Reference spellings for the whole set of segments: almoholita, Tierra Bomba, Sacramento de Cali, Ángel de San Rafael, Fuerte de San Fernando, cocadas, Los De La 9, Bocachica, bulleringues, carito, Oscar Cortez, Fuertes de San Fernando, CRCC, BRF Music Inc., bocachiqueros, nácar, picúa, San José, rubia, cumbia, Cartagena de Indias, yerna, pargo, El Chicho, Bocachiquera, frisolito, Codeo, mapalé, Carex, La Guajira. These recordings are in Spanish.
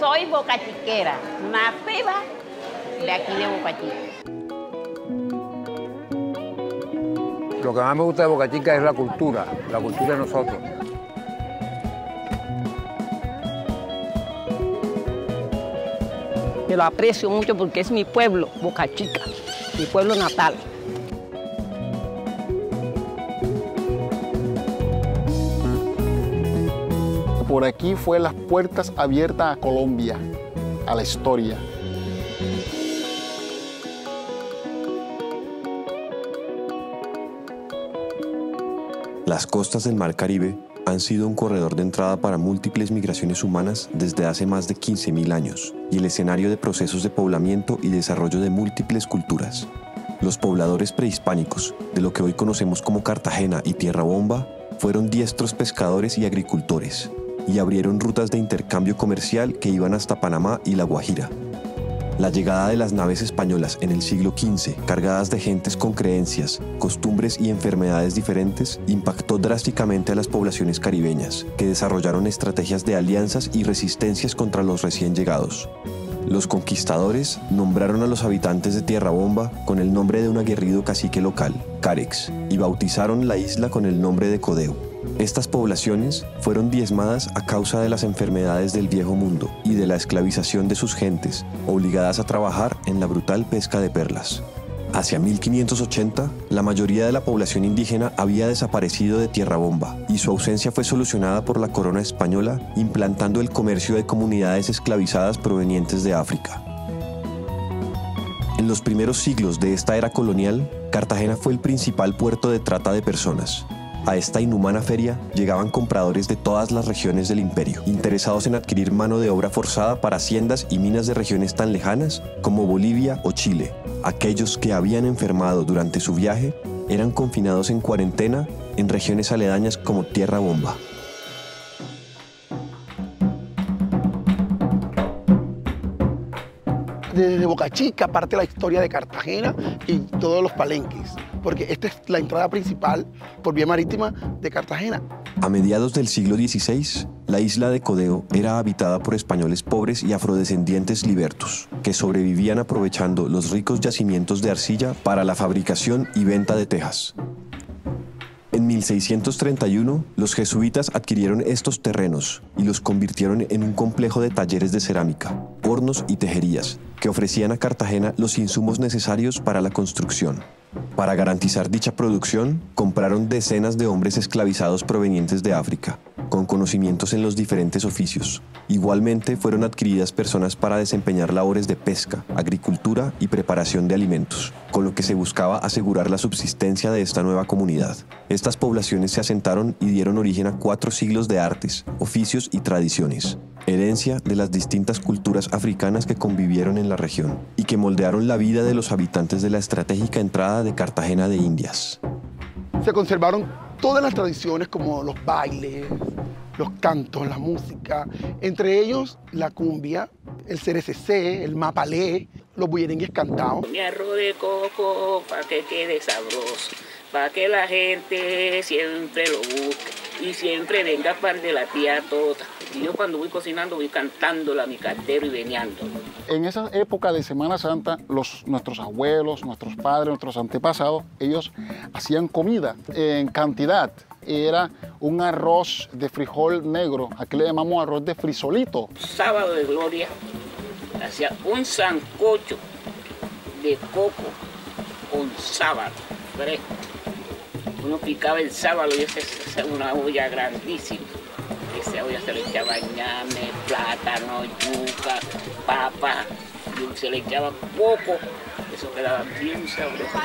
Soy bocachiquera, una peba de aquí de Bocachica. Lo que más me gusta de Bocachica es la cultura de nosotros. Me lo aprecio mucho porque es mi pueblo, Bocachica, mi pueblo natal. Por aquí fue las puertas abiertas a Colombia, a la historia. Las costas del Mar Caribe han sido un corredor de entrada para múltiples migraciones humanas desde hace más de 15.000 años y el escenario de procesos de poblamiento y desarrollo de múltiples culturas. Los pobladores prehispánicos, de lo que hoy conocemos como Cartagena y Tierra Bomba, fueron diestros pescadores y agricultores, y abrieron rutas de intercambio comercial que iban hasta Panamá y La Guajira. La llegada de las naves españolas en el siglo XV, cargadas de gentes con creencias, costumbres y enfermedades diferentes, impactó drásticamente a las poblaciones caribeñas, que desarrollaron estrategias de alianzas y resistencias contra los recién llegados. Los conquistadores nombraron a los habitantes de Tierra Bomba con el nombre de un aguerrido cacique local, Carex, y bautizaron la isla con el nombre de Codeo. Estas poblaciones fueron diezmadas a causa de las enfermedades del Viejo Mundo y de la esclavización de sus gentes, obligadas a trabajar en la brutal pesca de perlas. Hacia 1580, la mayoría de la población indígena había desaparecido de Tierra Bomba y su ausencia fue solucionada por la corona española implantando el comercio de comunidades esclavizadas provenientes de África. En los primeros siglos de esta era colonial, Cartagena fue el principal puerto de trata de personas. A esta inhumana feria llegaban compradores de todas las regiones del imperio, interesados en adquirir mano de obra forzada para haciendas y minas de regiones tan lejanas como Bolivia o Chile. Aquellos que habían enfermado durante su viaje eran confinados en cuarentena en regiones aledañas como Tierra Bomba. Desde Bocachica parte la historia de Cartagena y todos los palenques, porque esta es la entrada principal por vía marítima de Cartagena. A mediados del siglo XVI, la isla de Codeo era habitada por españoles pobres y afrodescendientes libertos, que sobrevivían aprovechando los ricos yacimientos de arcilla para la fabricación y venta de tejas. En 1631, los jesuitas adquirieron estos terrenos y los convirtieron en un complejo de talleres de cerámica, hornos y tejerías, que ofrecían a Cartagena los insumos necesarios para la construcción. Para garantizar dicha producción, compraron decenas de hombres esclavizados provenientes de África, con conocimientos en los diferentes oficios. Igualmente, fueron adquiridas personas para desempeñar labores de pesca, agricultura y preparación de alimentos, con lo que se buscaba asegurar la subsistencia de esta nueva comunidad. Estas poblaciones se asentaron y dieron origen a 4 siglos de artes, oficios y tradiciones, herencia de las distintas culturas africanas que convivieron en la región y que moldearon la vida de los habitantes de la estratégica entrada de Cartagena de Indias. Se conservaron todas las tradiciones como los bailes, los cantos, la música, entre ellos la cumbia, el CRCC, el mapalé, los bulleringues cantados. Mi arroz de coco para que quede sabroso, para que la gente siempre lo busque y siempre venga para de la tía Tota. Y yo cuando voy cocinando voy cantándola a mi cartero y veneándolo. En esa época de Semana Santa, nuestros abuelos, nuestros padres, nuestros antepasados, ellos hacían comida en cantidad. Era un arroz de frijol negro, aquí le llamamos arroz de frisolito. Sábado de Gloria hacía un sancocho de coco con sábado fresco. Uno picaba el sábado y esa es una olla grandísima. Esa olla se le echaba ñame, plátano, yuca, papa, y se le echaba coco. Eso quedaba bien sabroso.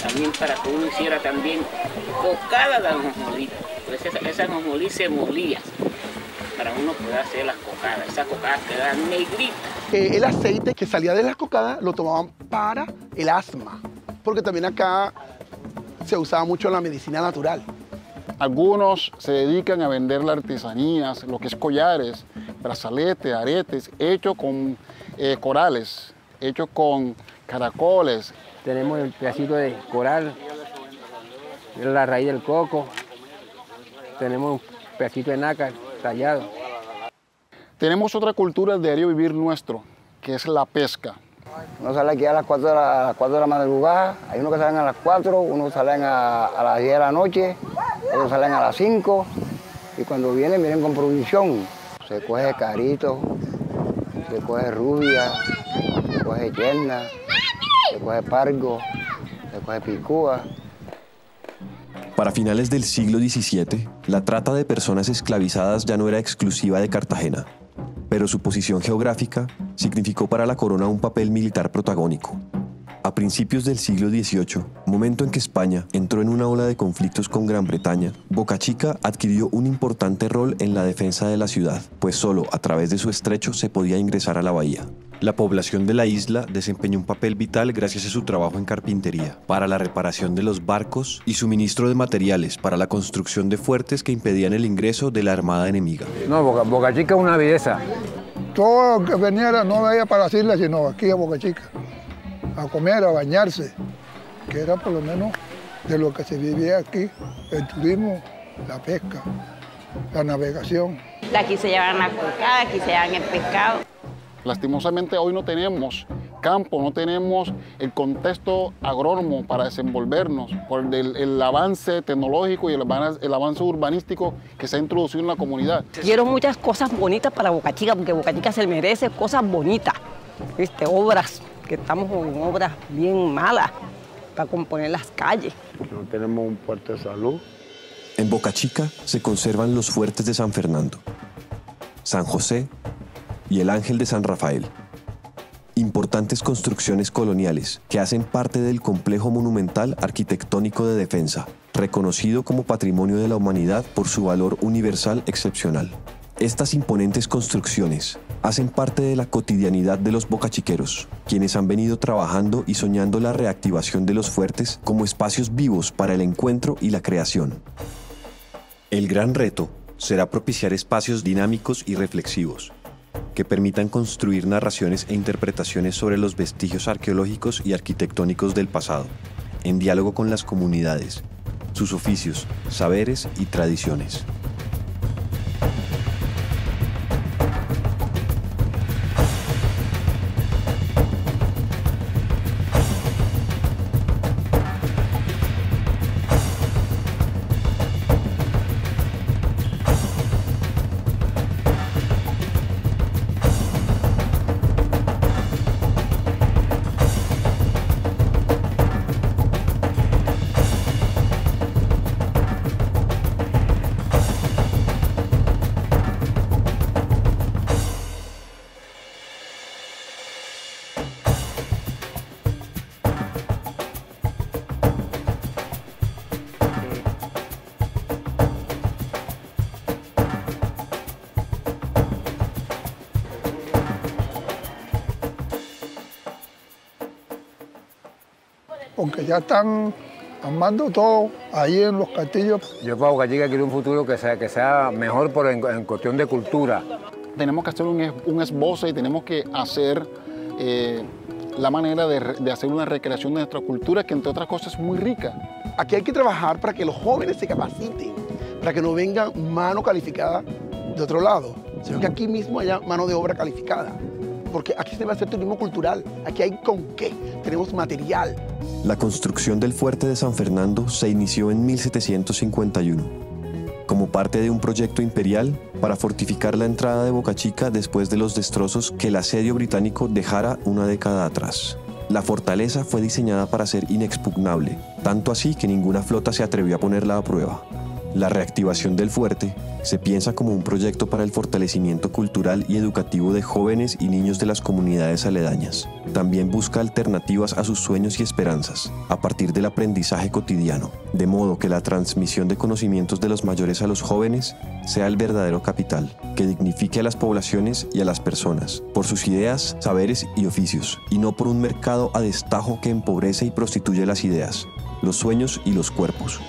También para que uno hiciera también cocadas de almoholita. Pues esa almoholita se molía para uno poder hacer las cocadas. Esas cocadas quedaban negritas. El aceite que salía de las cocadas lo tomaban para el asma, porque también acá se usaba mucho la medicina natural. Algunos se dedican a vender las artesanías, lo que es collares, brazaletes, aretes, hechos con corales, hechos con caracoles. Tenemos el pedacito de coral, la raíz del coco, tenemos un pedacito de nácar tallado. Tenemos otra cultura del diario vivir nuestro, que es la pesca. Uno sale aquí a las 4 de la madrugada, hay unos que salen a las 4, unos salen a las 10 de la noche, otros salen a las 5, y cuando vienen, vienen con provisión. Se coge carito, se coge rubia, se coge yerna, se coge pargo, se coge picúa. Para finales del siglo XVII, la trata de personas esclavizadas ya no era exclusiva de Cartagena, pero su posición geográfica significó para la corona un papel militar protagónico. A principios del siglo XVIII, momento en que España entró en una ola de conflictos con Gran Bretaña, Bocachica adquirió un importante rol en la defensa de la ciudad, pues solo a través de su estrecho se podía ingresar a la bahía. La población de la isla desempeñó un papel vital gracias a su trabajo en carpintería, para la reparación de los barcos y suministro de materiales para la construcción de fuertes que impedían el ingreso de la armada enemiga. No, Bocachica es una belleza. Todo lo que veniera no veía para las islas, sino aquí a Bocachica. A comer, a bañarse, que era por lo menos de lo que se vivía aquí, el turismo, la pesca, la navegación. De aquí se llevan la cocada, aquí se llevan el pescado. Lastimosamente hoy no tenemos campo, no tenemos el contexto agrónomo para desenvolvernos por el avance tecnológico y el avance urbanístico que se ha introducido en la comunidad. Quiero muchas cosas bonitas para Bocachica, porque Bocachica se merece cosas bonitas, ¿viste? Obras, que estamos con obras bien malas para componer las calles. No tenemos un puerto de salud. En Bocachica se conservan los fuertes de San Fernando, San José y el Ángel de San Rafael. Importantes construcciones coloniales que hacen parte del complejo monumental arquitectónico de defensa, reconocido como Patrimonio de la Humanidad por su valor universal excepcional. Estas imponentes construcciones hacen parte de la cotidianidad de los bocachiqueros, quienes han venido trabajando y soñando la reactivación de los fuertes como espacios vivos para el encuentro y la creación. El gran reto será propiciar espacios dinámicos y reflexivos, que permitan construir narraciones e interpretaciones sobre los vestigios arqueológicos y arquitectónicos del pasado, en diálogo con las comunidades, sus oficios, saberes y tradiciones. Porque ya están armando todo ahí en los castillos. Yo para Bocachica quiero un futuro que sea mejor en cuestión de cultura. Tenemos que hacer un esbozo y tenemos que hacer la manera de hacer una recreación de nuestra cultura, que entre otras cosas es muy rica. Aquí hay que trabajar para que los jóvenes se capaciten, para que no venga mano calificada de otro lado, sino que aquí mismo haya mano de obra calificada, porque aquí se va a hacer turismo cultural, aquí hay con qué, tenemos material. La construcción del Fuerte de San Fernando se inició en 1751, como parte de un proyecto imperial para fortificar la entrada de Bocachica después de los destrozos que el asedio británico dejara una década atrás. La fortaleza fue diseñada para ser inexpugnable, tanto así que ninguna flota se atrevió a ponerla a prueba. La reactivación del fuerte se piensa como un proyecto para el fortalecimiento cultural y educativo de jóvenes y niños de las comunidades aledañas. También busca alternativas a sus sueños y esperanzas, a partir del aprendizaje cotidiano, de modo que la transmisión de conocimientos de los mayores a los jóvenes sea el verdadero capital, que dignifique a las poblaciones y a las personas, por sus ideas, saberes y oficios, y no por un mercado a destajo que empobrece y prostituye las ideas, los sueños y los cuerpos.